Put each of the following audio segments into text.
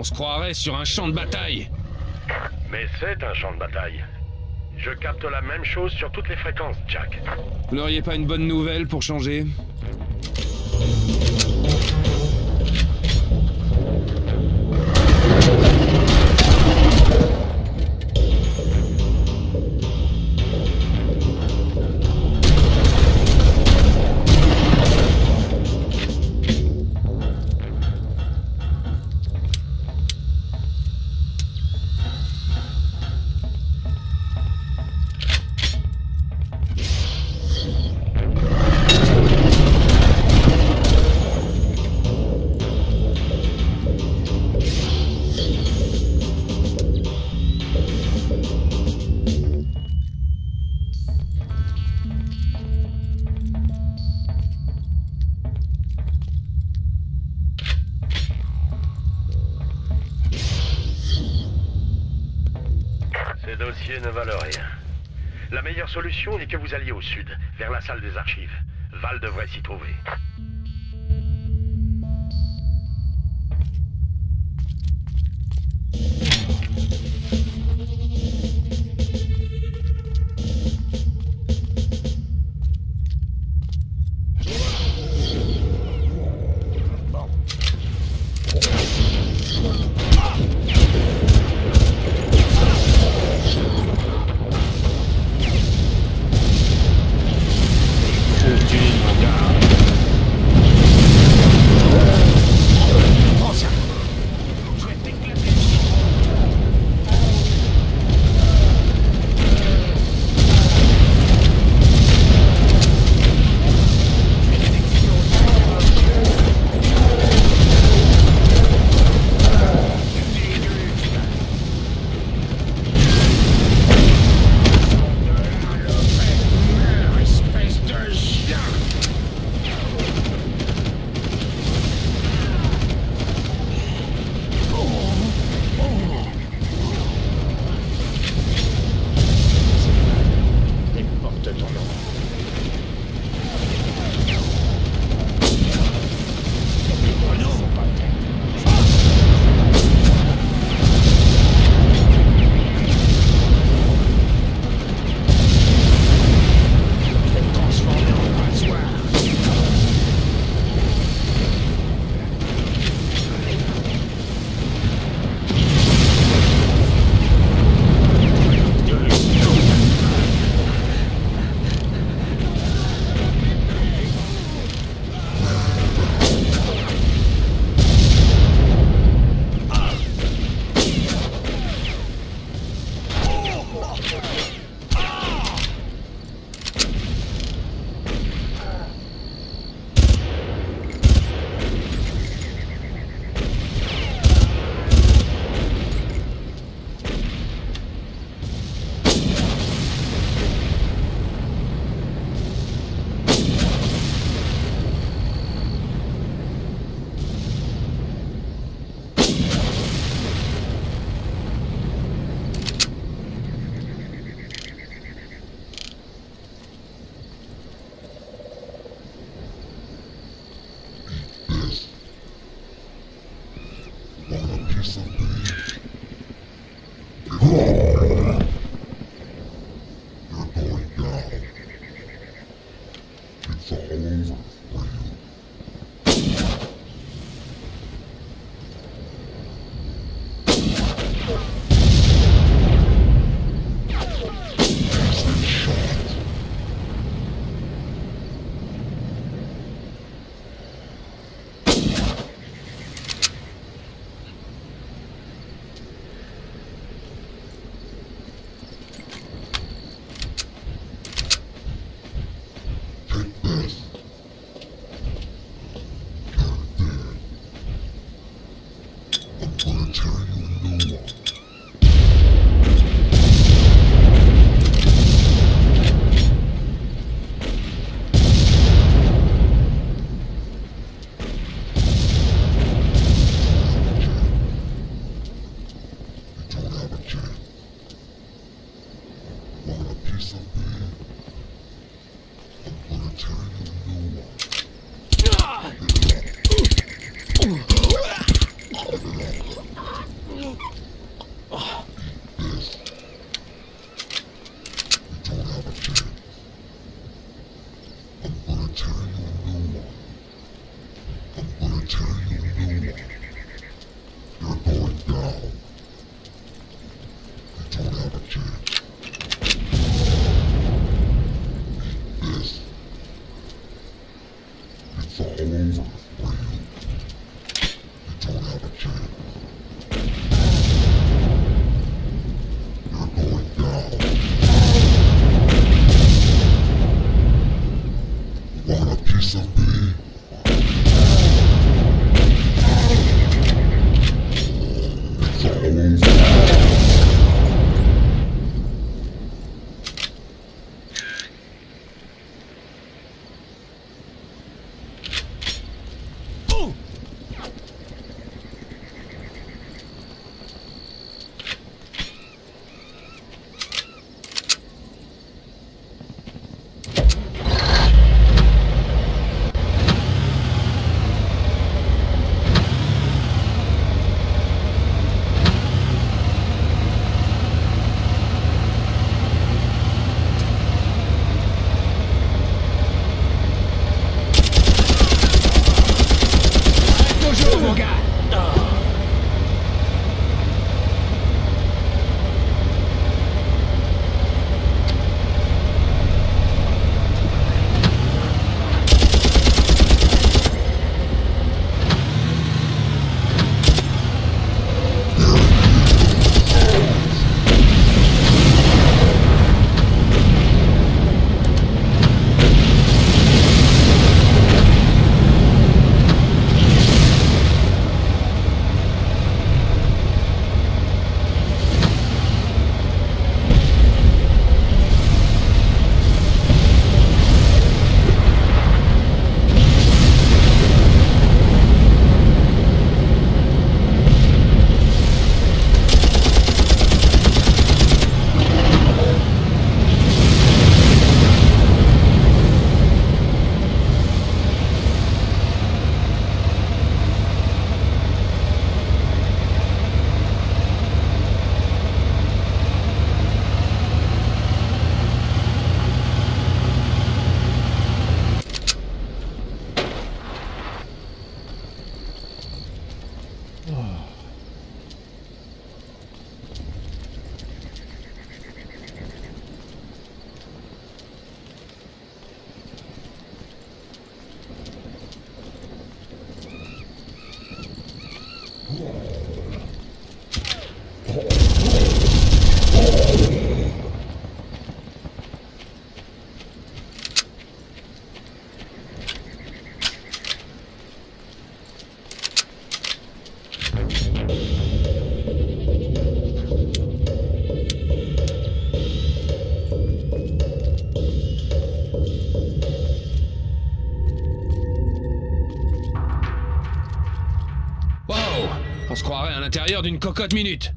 On se croirait sur un champ de bataille. Mais c'est un champ de bataille. Je capte la même chose sur toutes les fréquences, Jack. Vous n'auriez pas une bonne nouvelle pour changer ? Ces dossiers ne valent rien. La meilleure solution est que vous alliez au sud, vers la salle des archives. Val devrait s'y trouver. L'intérieur d'une cocotte minute.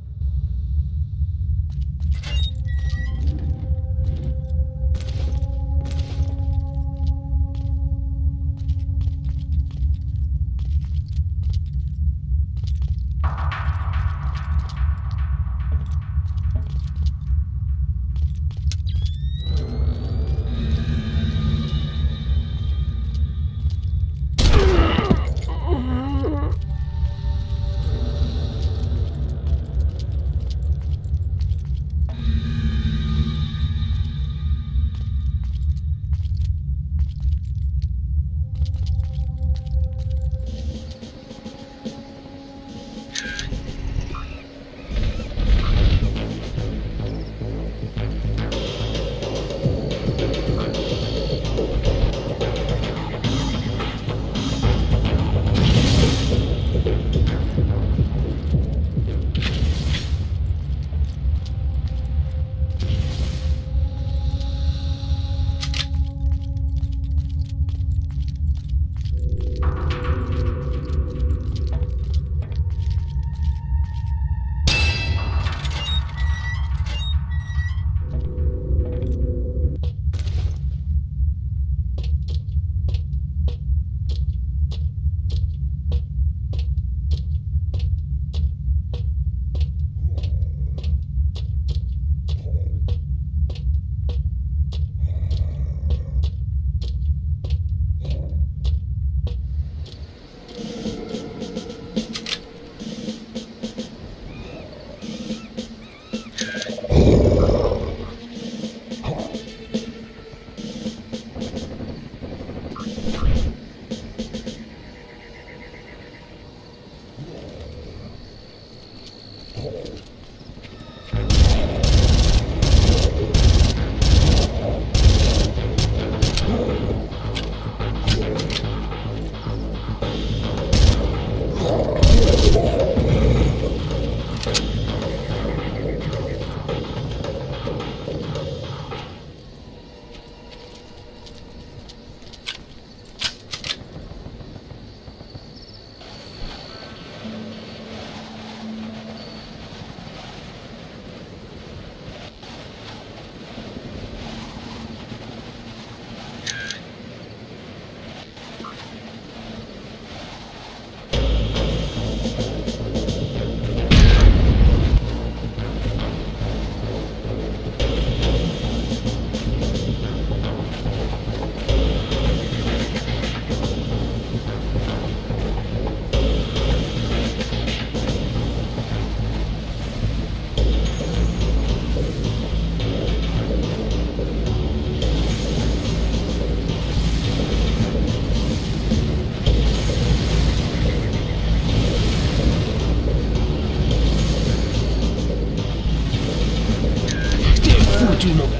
tout le monde.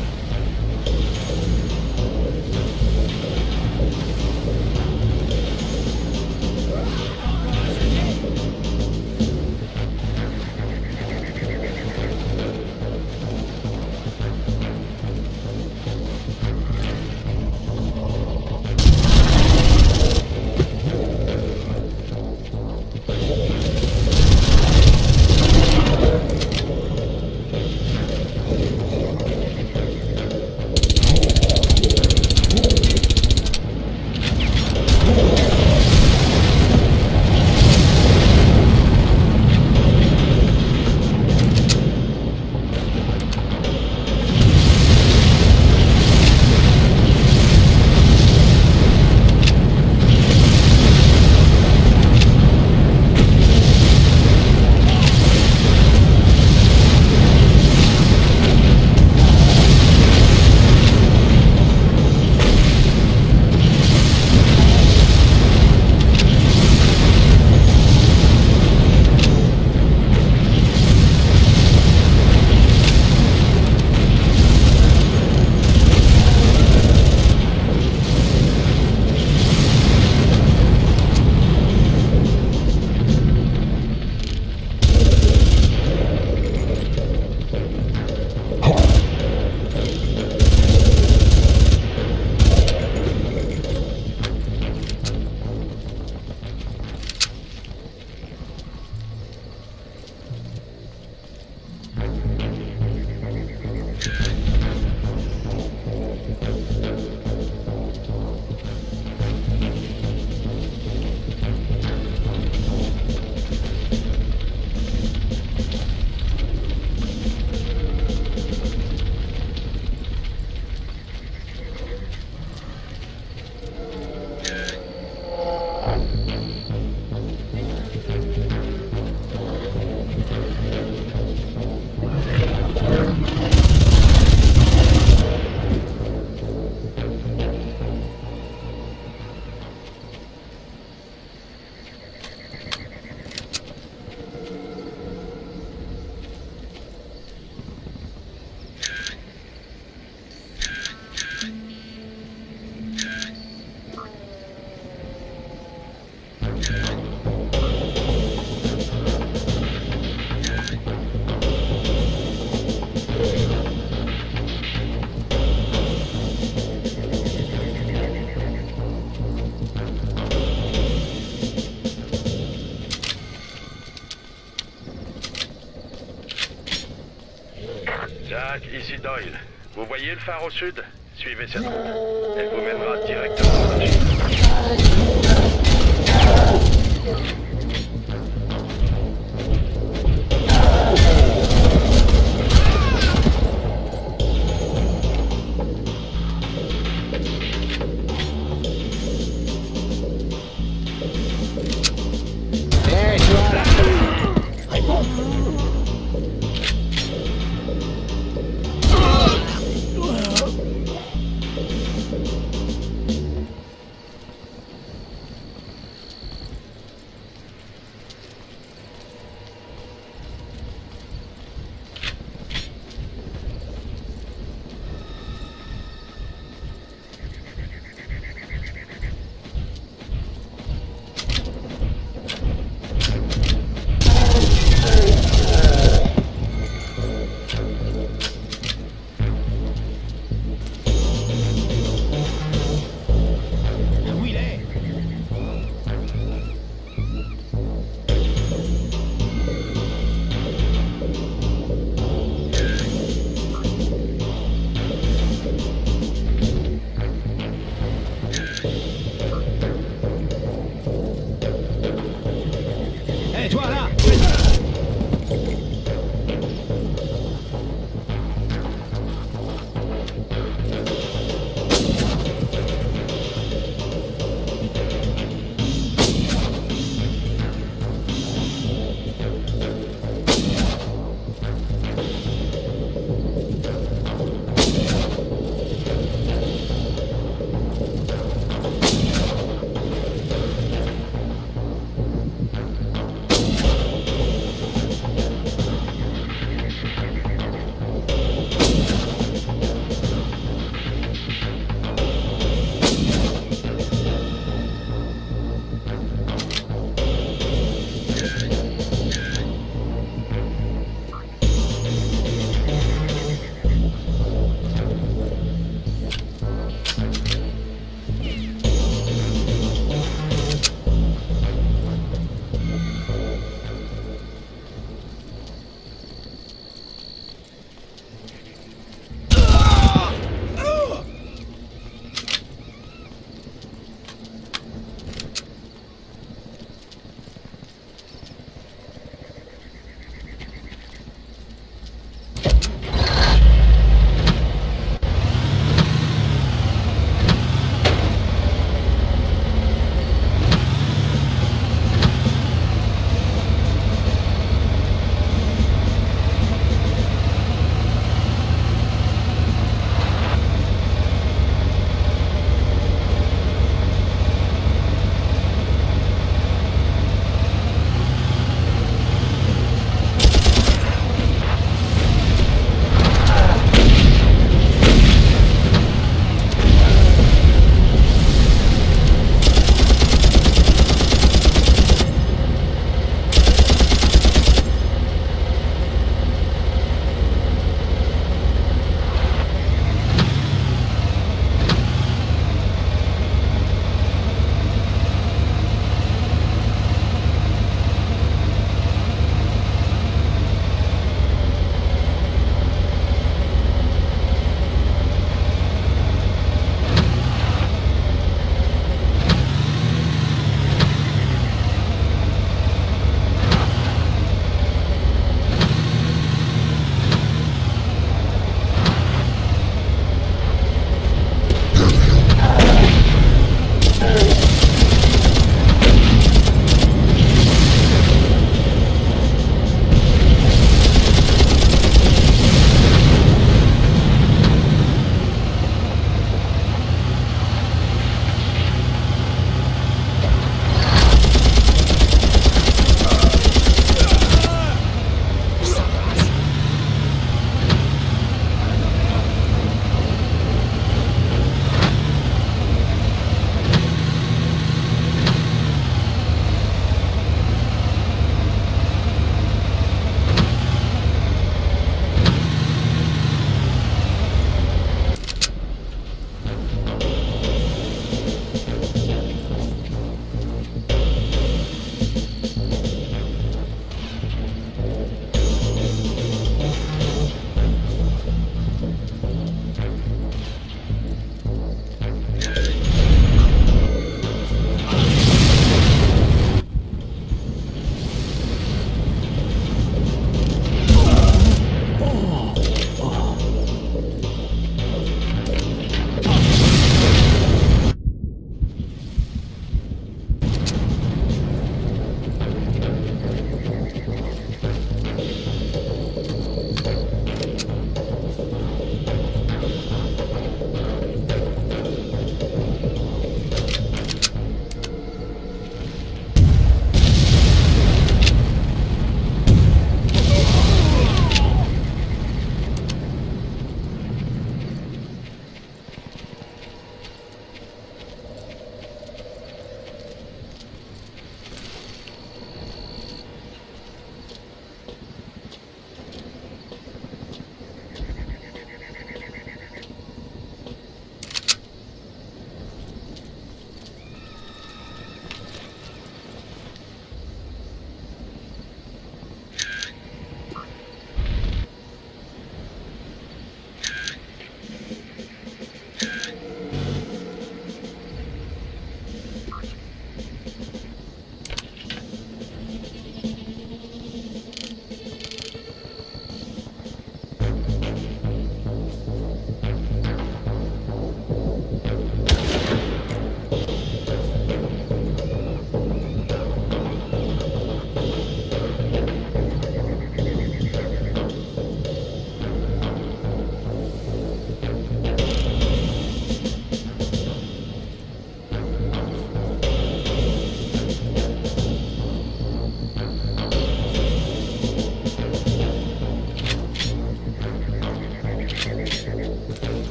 Jack, ici Doyle. Vous voyez le phare au sud? Suivez cette route. Elle vous mènera directement à la chute.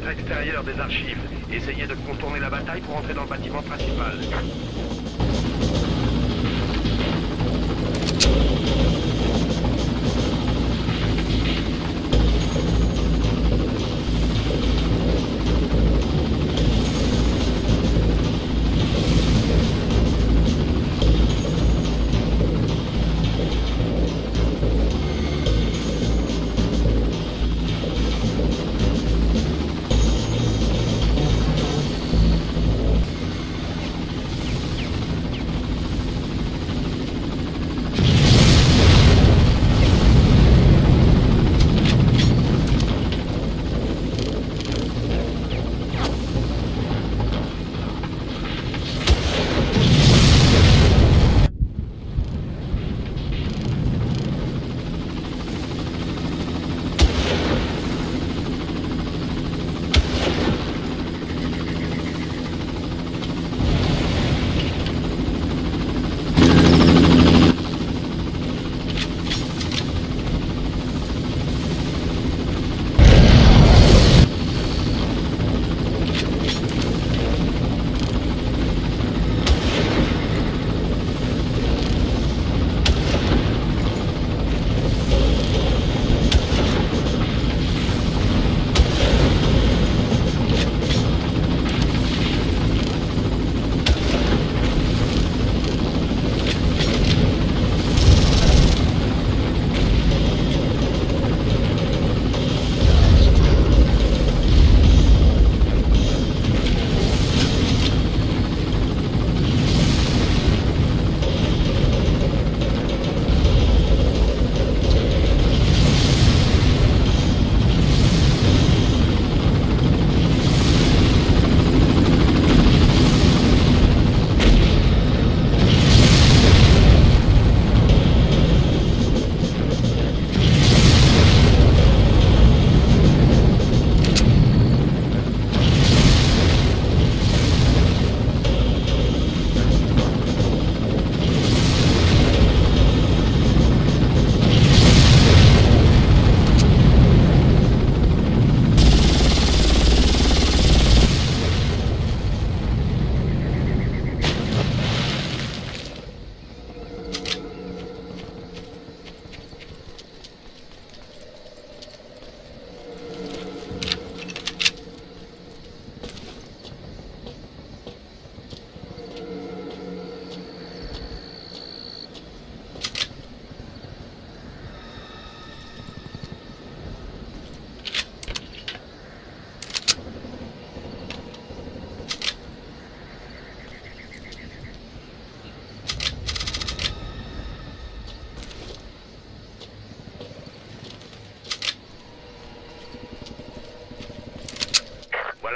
périmètre extérieur des archives. Essayez de contourner la bataille pour entrer dans le bâtiment principal.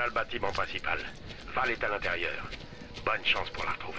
Le bâtiment principal. Val est à l'intérieur. Bonne chance pour la retrouver.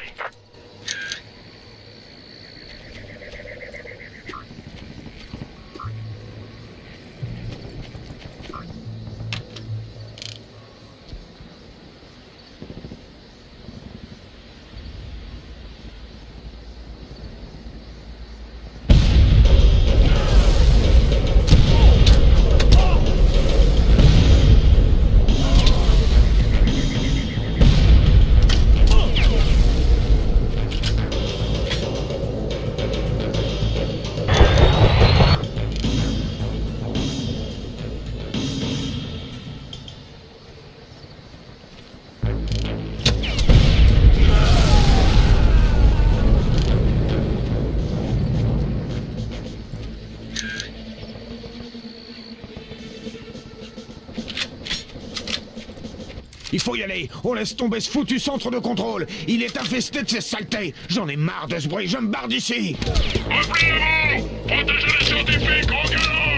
Il faut y aller, on laisse tomber ce foutu centre de contrôle. Il est infesté de ces saletés. J'en ai marre de ce bruit, je me barre d'ici. Repliez-vous, protégez les scientifiques, gros galop.